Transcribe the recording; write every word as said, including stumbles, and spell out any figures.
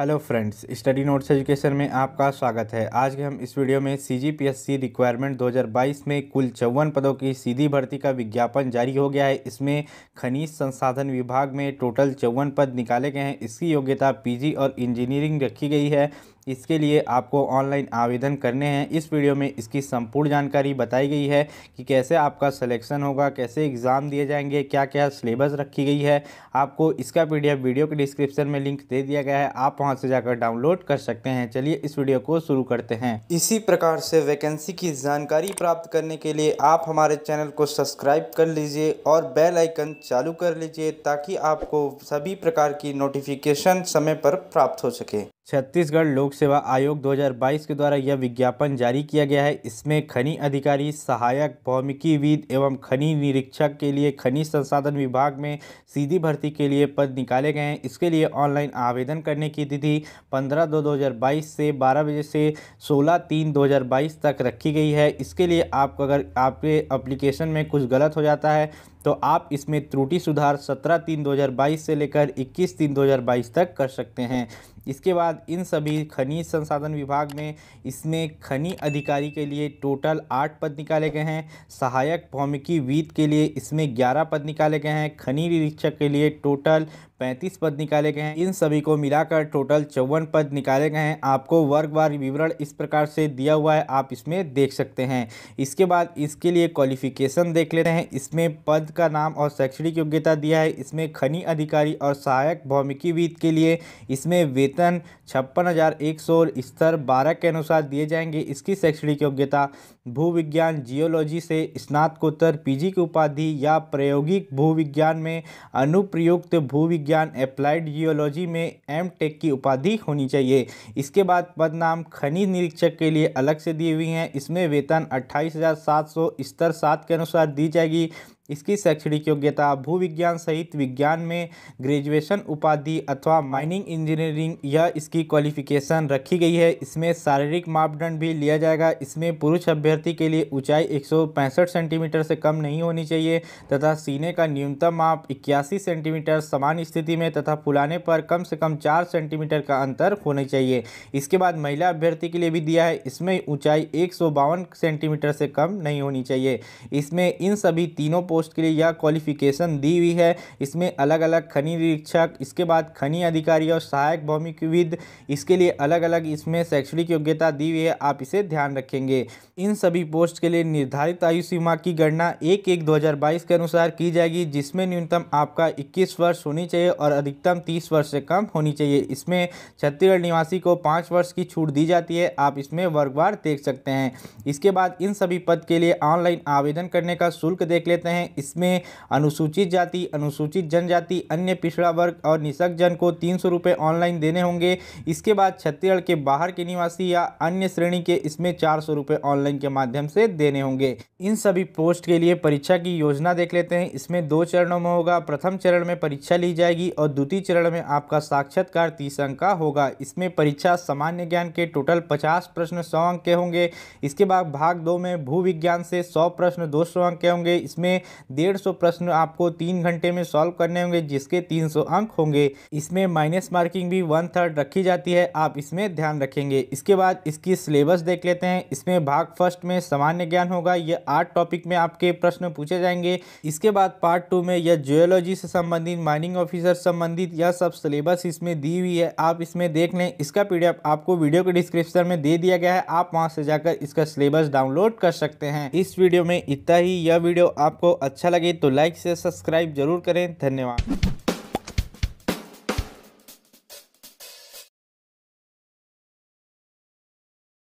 Hello friends, study notes education में आपका स्वागत है। आज के हम इस वीडियो में सीजीपीएससी रिक्वायरमेंट दो हज़ार बाईस में कुल चौवन पदों की सीधी भर्ती का विज्ञापन जारी हो गया है। इसमें खनिज संसाधन विभाग में टोटल चौवन पद निकाले गए हैं। इसकी योग्यता पीजी और इंजीनियरिंग रखी गई है। इसके लिए आपको ऑनलाइन आवेदन करने हैं। इस वीडियो में इसकी संपूर्ण जानकारी बताई गई है कि कैसे आपका सिलेक्शन होगा, कैसे एग्ज़ाम दिए जाएंगे, क्या क्या सिलेबस रखी गई है। आपको इसका पीडीएफ वीडियो के डिस्क्रिप्शन में लिंक दे दिया गया है, आप वहां से जाकर डाउनलोड कर सकते हैं। चलिए इस वीडियो को शुरू करते हैं। इसी प्रकार से वैकेंसी की जानकारी प्राप्त करने के लिए आप हमारे चैनल को सब्सक्राइब कर लीजिए और बेल आइकन चालू कर लीजिए ताकि आपको सभी प्रकार की नोटिफिकेशन समय पर प्राप्त हो सके। छत्तीसगढ़ लोक सेवा आयोग दो हज़ार बाईस के द्वारा यह विज्ञापन जारी किया गया है। इसमें खनि अधिकारी, सहायक भौमिकीविद एवं खनि निरीक्षक के लिए खनिज संसाधन विभाग में सीधी भर्ती के लिए पद निकाले गए हैं। इसके लिए ऑनलाइन आवेदन करने की तिथि पंद्रह दो दो हज़ार बाईस से बारह बजे से सोलह तीन दो हज़ार बाईस तक रखी गई है। इसके लिए आप अगर आपके एप्लीकेशन में कुछ गलत हो जाता है तो आप इसमें त्रुटि सुधार सत्रह तीन दो हज़ार बाईस से लेकर इक्कीस तीन दो हज़ार बाईस तक कर सकते हैं। इसके बाद इन सभी खनिज संसाधन विभाग में इसमें खनि अधिकारी के लिए टोटल आठ पद निकाले गए हैं। सहायक भौमिकीविद के लिए इसमें ग्यारह पद निकाले गए हैं। खनि निरीक्षक के लिए टोटल पैंतीस पद निकाले गए हैं। इन सभी को मिलाकर टोटल चौवन पद निकाले गए हैं। आपको वर्गवार विवरण इस प्रकार से दिया हुआ है, आप इसमें देख सकते हैं। इसके बाद इसके लिए क्वालिफिकेशन देख लेते हैं। इसमें पद का नाम और शैक्षणिक योग्यता दिया है। इसमें खनि अधिकारी और सहायक भौमिकीविद के लिए इसमें वेतन छप्पन हज़ार एक सौ स्तर बारह के अनुसार दिए जाएंगे। इसकी शैक्षणिक योग्यता भूविज्ञान जियोलॉजी से स्नातकोत्तर पीजी की उपाधि या प्रायोगिक भूविज्ञान में अनुप्रयुक्त भूविज्ञान ज्ञान एप्लाइड जियोलॉजी में एम टेक की उपाधि होनी चाहिए। इसके बाद पदनाम खनिज निरीक्षक के लिए अलग से दी हुई हैं। इसमें वेतन अट्ठाईस हज़ार सात सौ स्तर सात के अनुसार दी जाएगी। इसकी शैक्षणिक योग्यता भूविज्ञान सहित विज्ञान में ग्रेजुएशन उपाधि अथवा माइनिंग इंजीनियरिंग यह इसकी क्वालिफिकेशन रखी गई है। इसमें शारीरिक मापदंड भी लिया जाएगा। इसमें पुरुष अभ्यर्थी के लिए ऊंचाई एक सौ पैंसठ सेंटीमीटर से कम नहीं होनी चाहिए तथा सीने का न्यूनतम माप इक्यासी सेंटीमीटर समान स्थिति में तथा फुलाने पर कम से कम चार सेंटीमीटर का अंतर होना चाहिए। इसके बाद महिला अभ्यर्थी के लिए भी दिया है। इसमें ऊँचाई एक सौ बावन सेंटीमीटर से कम नहीं होनी चाहिए। इसमें इन सभी तीनों पोस्ट के लिए यह क्वालिफिकेशन दी हुई है। इसमें अलग अलग खनि निरीक्षक, इसके बाद खनि अधिकारी और सहायक भौमिकीविद, इसके लिए अलग अलग इसमें शैक्षणिक योग्यता दी हुई है, आप इसे ध्यान रखेंगे। इन सभी पोस्ट के लिए निर्धारित आयु सीमा की गणना एक एक दो हज़ार बाईस के अनुसार की जाएगी, जिसमें न्यूनतम आपका इक्कीस वर्ष होनी चाहिए और अधिकतम तीस वर्ष से कम होनी चाहिए। इसमें छत्तीसगढ़ निवासी को पाँच वर्ष की छूट दी जाती है, आप इसमें वर्गवार देख सकते हैं। इसके बाद इन सभी पद के लिए ऑनलाइन आवेदन करने का शुल्क देख लेते हैं। इसमें अनुसूचित जाति, अनुसूचित जनजाति, अन्य पिछड़ा वर्ग और निःशक्त जन को तीन सौ रुपये ऑनलाइन देने होंगे। इसके बाद छत्तीसगढ़ के बाहर के निवासी या अन्य श्रेणी के इसमें चार सौ रुपये ऑनलाइन के माध्यम से देने होंगे। इन सभी पोस्ट के लिए परीक्षा की योजना देख लेते हैं। इसमें दो चरणों में होगा। प्रथम चरण में परीक्षा ली जाएगी और द्वितीय चरण में आपका साक्षात्कार तीस अंक का होगा। इसमें परीक्षा सामान्य ज्ञान के टोटल पचास प्रश्न सौ अंक के होंगे। इसके बाद भाग दो में भूविज्ञान से सौ प्रश्न दो सौ अंक के होंगे। इसमें डेढ़ सौ प्रश्न आपको तीन घंटे में सॉल्व करने होंगे, जिसके तीन सौ अंक होंगे। इसमें माइनस मार्किंग भी वन थर्ड रखी जाती है, आप इसमें ध्यान रखेंगे। इसके बाद इसकी सिलेबस देख लेते हैं। इसमें भाग फर्स्ट में सामान्य ज्ञान होगा, यह आठ टॉपिक में आपके प्रश्न पूछे जाएंगे। इसके बाद पार्ट टू में यह जियोलॉजी से संबंधित, माइनिंग ऑफिसर संबंधित, यह सब सिलेबस इसमें दी हुई है, आप इसमें देख लें। इसका पीडीएफ आपको वीडियो के डिस्क्रिप्शन में दे दिया गया है, आप वहाँ से जाकर इसका सिलेबस डाउनलोड कर सकते हैं। इस वीडियो में इतना ही। यह वीडियो आपको अच्छा लगे तो लाइक से सब्सक्राइब जरूर करें। धन्यवाद।